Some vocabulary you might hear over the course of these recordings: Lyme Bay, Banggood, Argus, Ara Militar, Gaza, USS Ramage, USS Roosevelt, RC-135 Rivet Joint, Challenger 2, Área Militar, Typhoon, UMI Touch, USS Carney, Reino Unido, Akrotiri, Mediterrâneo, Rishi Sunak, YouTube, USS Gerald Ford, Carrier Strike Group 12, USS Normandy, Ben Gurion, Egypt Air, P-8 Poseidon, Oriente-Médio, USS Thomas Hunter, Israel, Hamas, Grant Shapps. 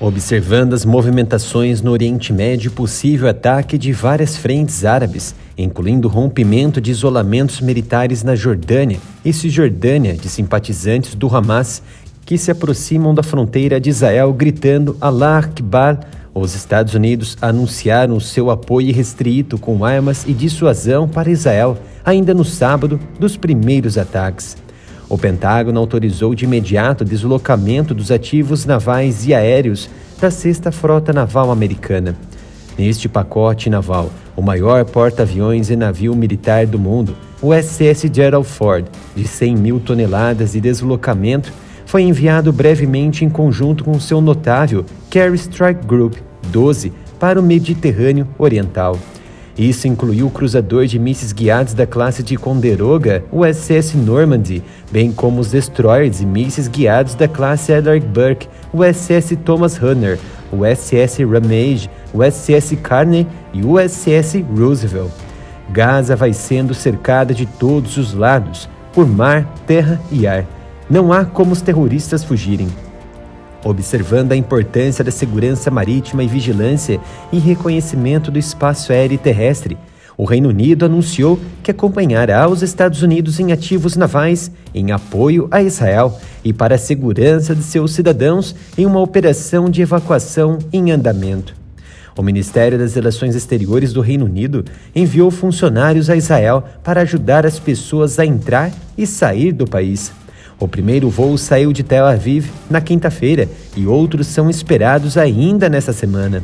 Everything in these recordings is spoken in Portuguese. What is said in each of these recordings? Observando as movimentações no Oriente Médio e possível ataque de várias frentes árabes, incluindo o rompimento de isolamentos militares na Jordânia e Cisjordânia de simpatizantes do Hamas que se aproximam da fronteira de Israel gritando Allah Akbar, os Estados Unidos anunciaram o seu apoio restrito com armas e dissuasão para Israel ainda no sábado dos primeiros ataques. O Pentágono autorizou de imediato o deslocamento dos ativos navais e aéreos da 6ª Frota Naval Americana. Neste pacote naval, o maior porta-aviões e navio militar do mundo, o USS Gerald Ford, de 100 mil toneladas de deslocamento, foi enviado brevemente em conjunto com seu notável Carrier Strike Group 12 para o Mediterrâneo Oriental. Isso incluiu o cruzador de mísseis guiados da classe de Conderoga, o USS Normandy, bem como os destroyers e mísseis guiados da classe Edward Burke, o USS Thomas Hunter, o USS Ramage, o USS Carney e o USS Roosevelt. Gaza vai sendo cercada de todos os lados, por mar, terra e ar. Não há como os terroristas fugirem. Observando a importância da segurança marítima e vigilância e reconhecimento do espaço aéreo e terrestre, o Reino Unido anunciou que acompanhará os Estados Unidos em ativos navais em apoio a Israel e para a segurança de seus cidadãos em uma operação de evacuação em andamento. O Ministério das Relações Exteriores do Reino Unido enviou funcionários a Israel para ajudar as pessoas a entrar e sair do país. O primeiro voo saiu de Tel Aviv na quinta-feira e outros são esperados ainda nesta semana.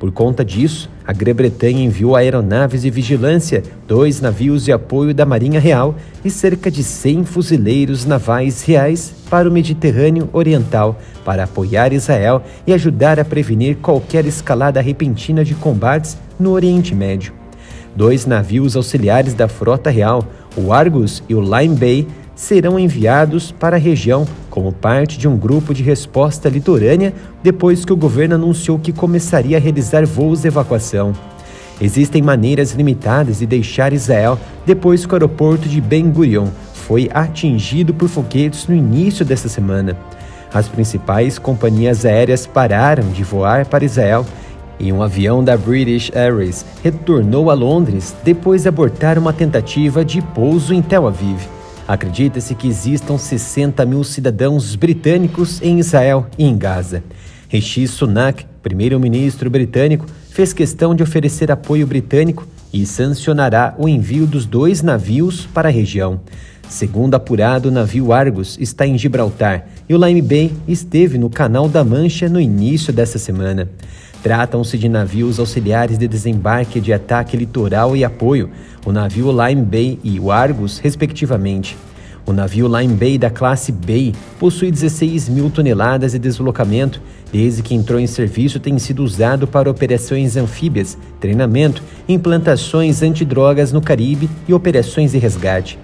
Por conta disso, a Grã-Bretanha enviou aeronaves de vigilância, 2 navios de apoio da Marinha Real e cerca de 100 fuzileiros navais reais para o Mediterrâneo Oriental para apoiar Israel e ajudar a prevenir qualquer escalada repentina de combates no Oriente Médio. 2 navios auxiliares da Frota Real, o Argus e o Lyme Bay, serão enviados para a região como parte de um grupo de resposta litorânea depois que o governo anunciou que começaria a realizar voos de evacuação. Existem maneiras limitadas de deixar Israel depois que o aeroporto de Ben Gurion foi atingido por foguetes no início desta semana. As principais companhias aéreas pararam de voar para Israel e um avião da British Airways retornou a Londres depois de abortar uma tentativa de pouso em Tel Aviv. Acredita-se que existam 60 mil cidadãos britânicos em Israel e em Gaza. Rishi Sunak, primeiro-ministro britânico, fez questão de oferecer apoio britânico e sancionará o envio dos 2 navios para a região. Segundo apurado, o navio Argus está em Gibraltar e o Lyme Bay esteve no Canal da Mancha no início dessa semana. Tratam-se de navios auxiliares de desembarque de ataque litoral e apoio, o navio Lyme Bay e o Argus, respectivamente. O navio Lyme Bay da classe Bay possui 16 mil toneladas de deslocamento, desde que entrou em serviço tem sido usado para operações anfíbias, treinamento, implantações antidrogas no Caribe e operações de resgate.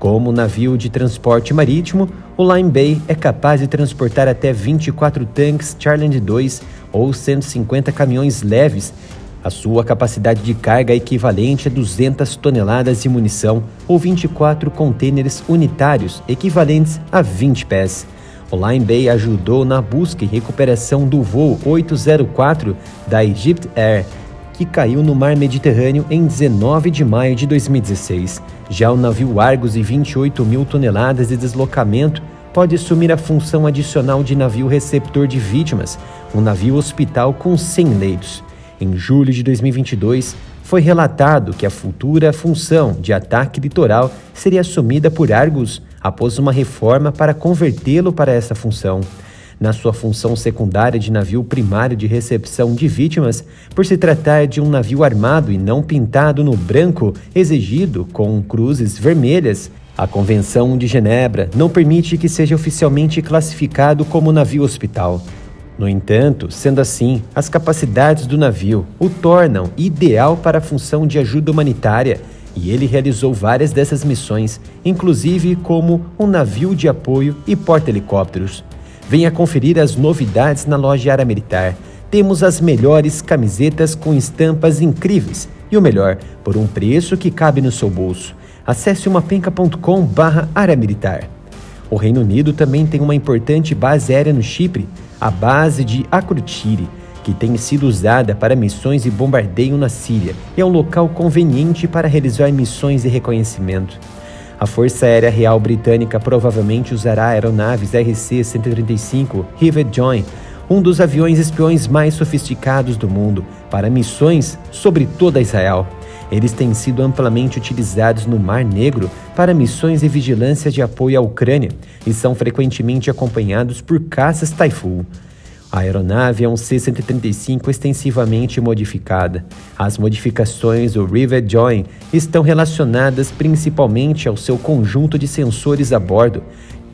Como navio de transporte marítimo, o Lyme Bay é capaz de transportar até 24 tanques Challenger 2 ou 150 caminhões leves. A sua capacidade de carga é equivalente a 200 toneladas de munição ou 24 contêineres unitários, equivalentes a 20 pés. O Lyme Bay ajudou na busca e recuperação do voo 804 da Egypt Air, que caiu no mar Mediterrâneo em 19 de maio de 2016. Já o navio Argus, de 28 mil toneladas de deslocamento, pode assumir a função adicional de navio receptor de vítimas, um navio hospital com 100 leitos. Em julho de 2022, foi relatado que a futura função de ataque litoral seria assumida por Argus após uma reforma para convertê-lo para essa função. Na sua função secundária de navio primário de recepção de vítimas, por se tratar de um navio armado e não pintado no branco exigido com cruzes vermelhas, a Convenção de Genebra não permite que seja oficialmente classificado como navio hospital. No entanto, sendo assim, as capacidades do navio o tornam ideal para a função de ajuda humanitária e ele realizou várias dessas missões, inclusive como um navio de apoio e porta-helicópteros. Venha conferir as novidades na loja Ara Militar. Temos as melhores camisetas com estampas incríveis e o melhor, por um preço que cabe no seu bolso. Acesse umapenca.com/aramilitar. O Reino Unido também tem uma importante base aérea no Chipre, a base de Akrotiri, que tem sido usada para missões de bombardeio na Síria e é um local conveniente para realizar missões de reconhecimento. A Força Aérea Real Britânica provavelmente usará aeronaves RC-135 Rivet Joint, um dos aviões espiões mais sofisticados do mundo, para missões sobre toda Israel. Eles têm sido amplamente utilizados no Mar Negro para missões de vigilância de apoio à Ucrânia e são frequentemente acompanhados por caças Typhoon. A aeronave é um C-135 extensivamente modificada. As modificações do Rivet Joint estão relacionadas principalmente ao seu conjunto de sensores a bordo,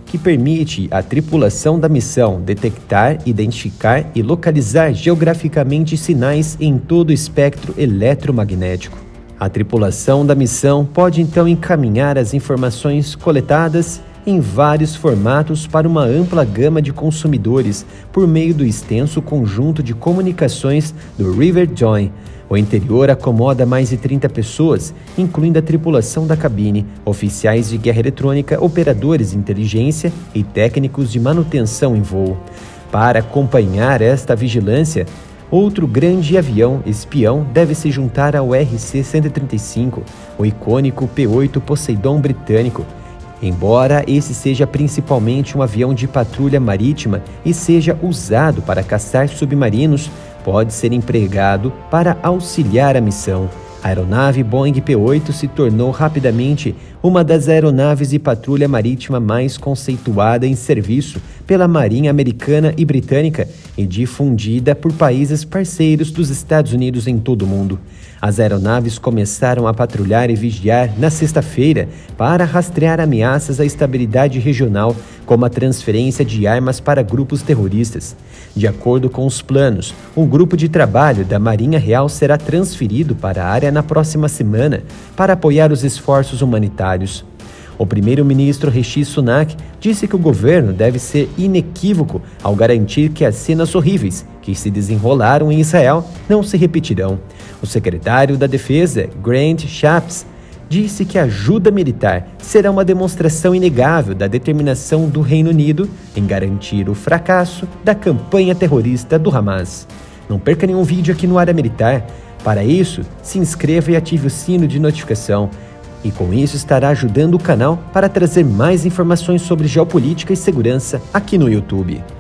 que permite à tripulação da missão detectar, identificar e localizar geograficamente sinais em todo o espectro eletromagnético. A tripulação da missão pode então encaminhar as informações coletadas em vários formatos para uma ampla gama de consumidores por meio do extenso conjunto de comunicações do Rivet Joint. O interior acomoda mais de 30 pessoas, incluindo a tripulação da cabine, oficiais de guerra eletrônica, operadores de inteligência e técnicos de manutenção em voo. Para acompanhar esta vigilância, outro grande avião espião deve se juntar ao RC-135, o icônico P-8 Poseidon britânico. Embora esse seja principalmente um avião de patrulha marítima e seja usado para caçar submarinos, pode ser empregado para auxiliar a missão. A aeronave Boeing P-8 se tornou rapidamente uma das aeronaves de patrulha marítima mais conceituada em serviço pela Marinha Americana e Britânica e difundida por países parceiros dos Estados Unidos em todo o mundo. As aeronaves começaram a patrulhar e vigiar na sexta-feira para rastrear ameaças à estabilidade regional, como a transferência de armas para grupos terroristas. De acordo com os planos, um grupo de trabalho da Marinha Real será transferido para a área na próxima semana para apoiar os esforços humanitários. O primeiro-ministro Rishi Sunak disse que o governo deve ser inequívoco ao garantir que as cenas horríveis que se desenrolaram em Israel não se repetirão. O secretário da Defesa, Grant Shapps, disse que a ajuda militar será uma demonstração inegável da determinação do Reino Unido em garantir o fracasso da campanha terrorista do Hamas. Não perca nenhum vídeo aqui no Área Militar. Para isso, se inscreva e ative o sino de notificação. E com isso estará ajudando o canal para trazer mais informações sobre geopolítica e segurança aqui no YouTube.